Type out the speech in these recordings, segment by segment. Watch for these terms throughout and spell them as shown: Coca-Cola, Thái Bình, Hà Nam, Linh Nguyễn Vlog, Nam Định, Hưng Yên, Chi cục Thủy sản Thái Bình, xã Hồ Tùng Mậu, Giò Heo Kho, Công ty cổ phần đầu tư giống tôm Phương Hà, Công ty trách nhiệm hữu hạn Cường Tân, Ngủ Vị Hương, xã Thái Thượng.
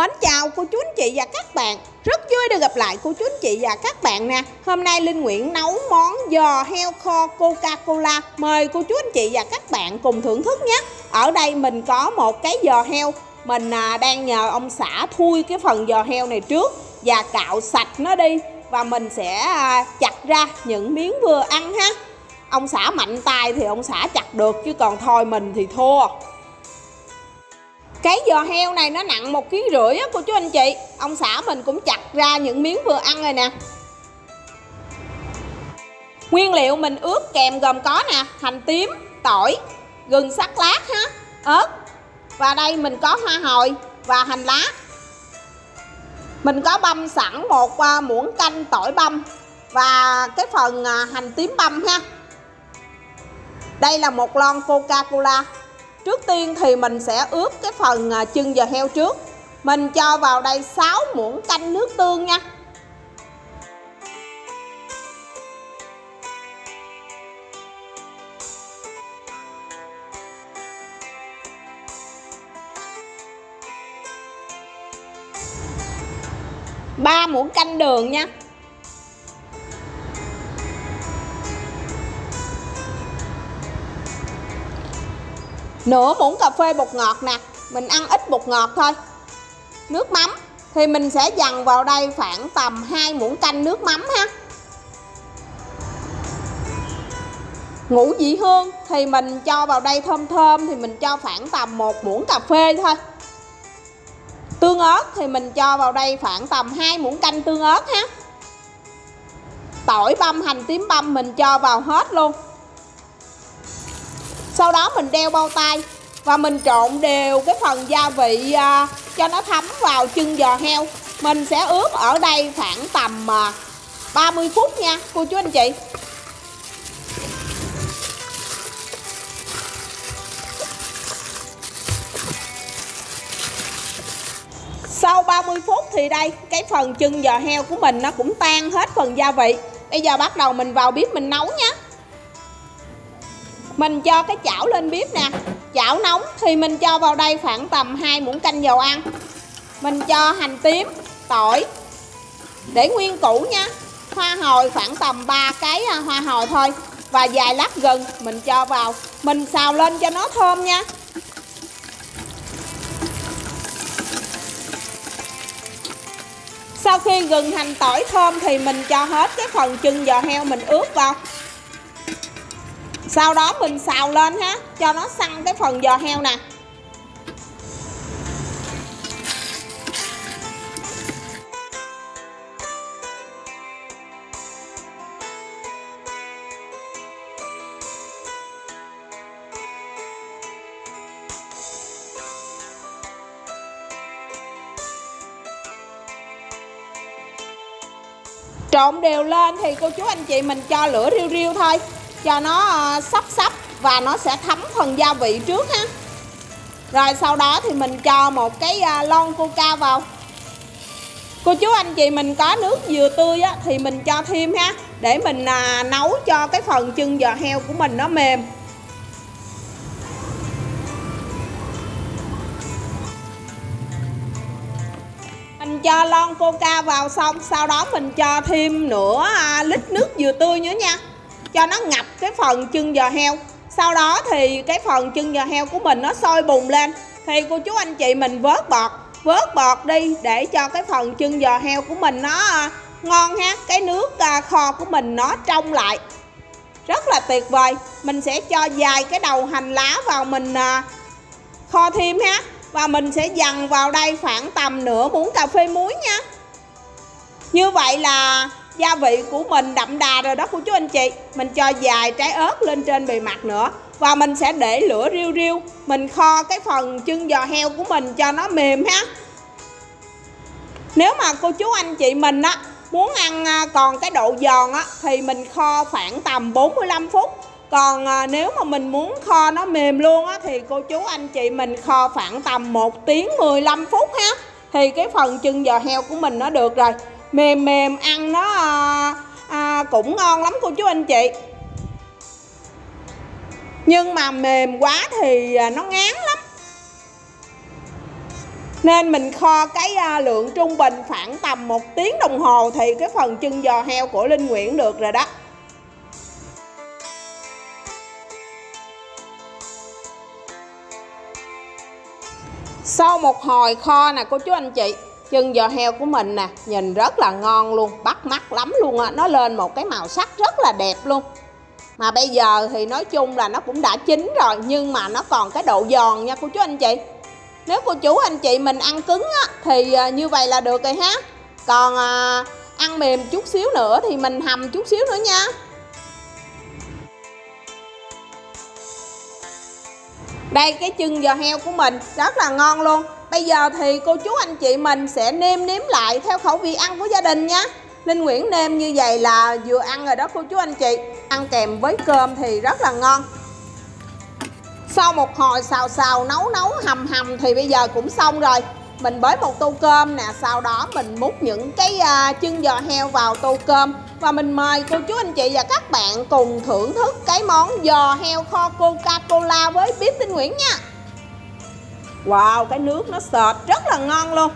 Mến chào cô chú anh chị và các bạn. Rất vui được gặp lại cô chú anh chị và các bạn nè. Hôm nay Linh Nguyễn nấu món giò heo kho Coca-Cola. Mời cô chú anh chị và các bạn cùng thưởng thức nhé. Ở đây mình có một cái giò heo. Mình đang nhờ ông xã thui cái phần giò heo này trước và cạo sạch nó đi. Và mình sẽ chặt ra những miếng vừa ăn ha. Ông xã mạnh tay thì ông xã chặt được, chứ còn thôi mình thì thua. Cái giò heo này nó nặng 1,5 kg á cô chú anh chị. Ông xã mình cũng chặt ra những miếng vừa ăn rồi nè. Nguyên liệu mình ướp kèm gồm có nè: hành tím, tỏi, gừng sắc lát ha, ớt. Và đây mình có hoa hồi và hành lá. Mình có băm sẵn một muỗng canh tỏi băm và cái phần hành tím băm ha. Đây là một lon Coca-Cola. Trước tiên thì mình sẽ ướp cái phần chân giò heo trước. Mình cho vào đây 6 muỗng canh nước tương nha. Ba muỗng canh đường nha. Nửa muỗng cà phê bột ngọt nè. Mình ăn ít bột ngọt thôi. Nước mắm thì mình sẽ dằn vào đây khoảng tầm 2 muỗng canh nước mắm ha. Ngũ vị hương thì mình cho vào đây thơm thơm thì mình cho khoảng tầm 1 muỗng cà phê thôi. Tương ớt thì mình cho vào đây khoảng tầm 2 muỗng canh tương ớt ha. Tỏi băm, hành tím băm mình cho vào hết luôn. Sau đó mình đeo bao tay và mình trộn đều cái phần gia vị cho nó thấm vào chân giò heo. Mình sẽ ướp ở đây khoảng tầm 30 phút nha cô chú anh chị. Sau 30 phút thì đây, cái phần chân giò heo của mình nó cũng tan hết phần gia vị. Bây giờ bắt đầu mình vào bếp mình nấu nhé. Mình cho cái chảo lên bếp nè. Chảo nóng thì mình cho vào đây khoảng tầm 2 muỗng canh dầu ăn. Mình cho hành tím, tỏi để nguyên củ nha. Hoa hồi khoảng tầm 3 cái hoa hồi thôi. Và vài lát gừng mình cho vào. Mình xào lên cho nó thơm nha. Sau khi gừng, hành, tỏi thơm thì mình cho hết cái phần chân giò heo mình ướp vào. Sau đó mình xào lên ha, cho nó săn cái phần giò heo nè. Trộn đều lên thì cô chú anh chị mình cho lửa riu riu thôi, cho nó sắp sắp và nó sẽ thấm phần gia vị trước ha. Rồi sau đó thì mình cho một cái lon Coca vào. Cô chú anh chị mình có nước dừa tươi á, thì mình cho thêm ha, để mình nấu cho cái phần chân giò heo của mình nó mềm. Mình cho lon Coca vào xong, sau đó mình cho thêm nửa lít nước dừa tươi nữa nha, cho nó ngập cái phần chân giò heo. Sau đó thì cái phần chân giò heo của mình nó sôi bùng lên thì cô chú anh chị mình vớt bọt đi để cho cái phần chân giò heo của mình nó ngon ha, cái nước kho của mình nó trong lại. Rất là tuyệt vời. Mình sẽ cho vài cái đầu hành lá vào mình kho thêm ha, và mình sẽ dằn vào đây khoảng tầm nửa muỗng cà phê muối nha. Như vậy là gia vị của mình đậm đà rồi đó cô chú anh chị. Mình cho vài trái ớt lên trên bề mặt nữa. Và mình sẽ để lửa riu riu. Mình kho cái phần chân giò heo của mình cho nó mềm ha. Nếu mà cô chú anh chị mình á, muốn ăn còn cái độ giòn á, thì mình kho khoảng tầm 45 phút. Còn nếu mà mình muốn kho nó mềm luôn á, thì cô chú anh chị mình kho khoảng tầm 1 tiếng 15 phút ha. Thì cái phần chân giò heo của mình nó được rồi, mềm mềm, ăn nó cũng ngon lắm cô chú anh chị. Nhưng mà mềm quá thì nó ngán lắm. Nên mình kho cái lượng trung bình khoảng tầm 1 tiếng đồng hồ thì cái phần chân giò heo của Linh Nguyễn được rồi đó. Sau một hồi kho nè cô chú anh chị, chân giò heo của mình nè, nhìn rất là ngon luôn, bắt mắt lắm luôn á. Nó lên một cái màu sắc rất là đẹp luôn. Mà bây giờ thì nói chung là nó cũng đã chín rồi, nhưng mà nó còn cái độ giòn nha cô chú anh chị. Nếu cô chú anh chị mình ăn cứng á, thì như vậy là được rồi ha. Còn ăn mềm chút xíu nữa thì mình hầm chút xíu nữa nha. Đây, cái chân giò heo của mình rất là ngon luôn. Bây giờ thì cô chú anh chị mình sẽ nêm nếm lại theo khẩu vị ăn của gia đình nha. Linh Nguyễn nêm như vậy là vừa ăn rồi đó cô chú anh chị. Ăn kèm với cơm thì rất là ngon. Sau một hồi xào xào, nấu hầm thì bây giờ cũng xong rồi. Mình bới một tô cơm nè, sau đó mình múc những cái chân giò heo vào tô cơm. Và mình mời cô chú anh chị và các bạn cùng thưởng thức cái món giò heo kho Coca-Cola với bếp Linh Nguyễn nha. Wow, cái nước nó sệt rất là ngon luôn.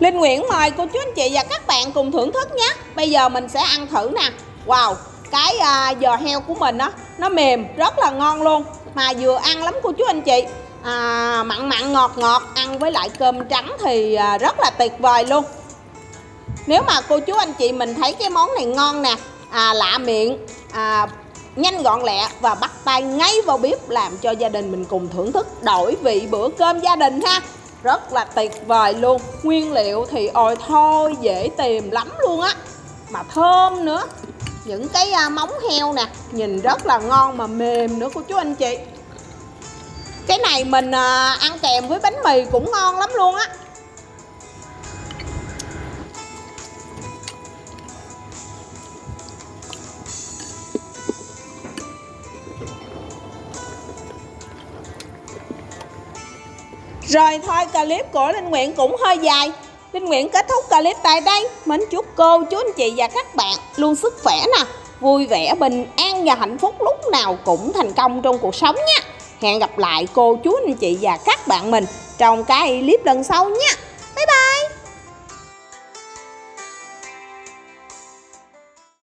Linh Nguyễn mời cô chú anh chị và các bạn cùng thưởng thức nhé. Bây giờ mình sẽ ăn thử nè. Wow, cái giò heo của mình đó, nó mềm, rất là ngon luôn. Mà vừa ăn lắm cô chú anh chị, mặn mặn ngọt ngọt, ăn với lại cơm trắng thì rất là tuyệt vời luôn. Nếu mà cô chú anh chị mình thấy cái món này ngon nè, lạ miệng, nhanh gọn lẹ và bắt tay ngay vào bếp, làm cho gia đình mình cùng thưởng thức đổi vị bữa cơm gia đình ha. Rất là tuyệt vời luôn. Nguyên liệu thì ôi thôi dễ tìm lắm luôn á. Mà thơm nữa. Những cái móng heo nè, nhìn rất là ngon mà mềm nữa cô chú anh chị. Cái này mình ăn kèm với bánh mì cũng ngon lắm luôn á. Rồi thôi, clip của Linh Nguyễn cũng hơi dài. Linh Nguyễn kết thúc clip tại đây. Mến chúc cô, chú anh chị và các bạn luôn sức khỏe nè, vui vẻ, bình an và hạnh phúc, lúc nào cũng thành công trong cuộc sống nha. Hẹn gặp lại cô, chú anh chị và các bạn mình trong cái clip lần sau nha.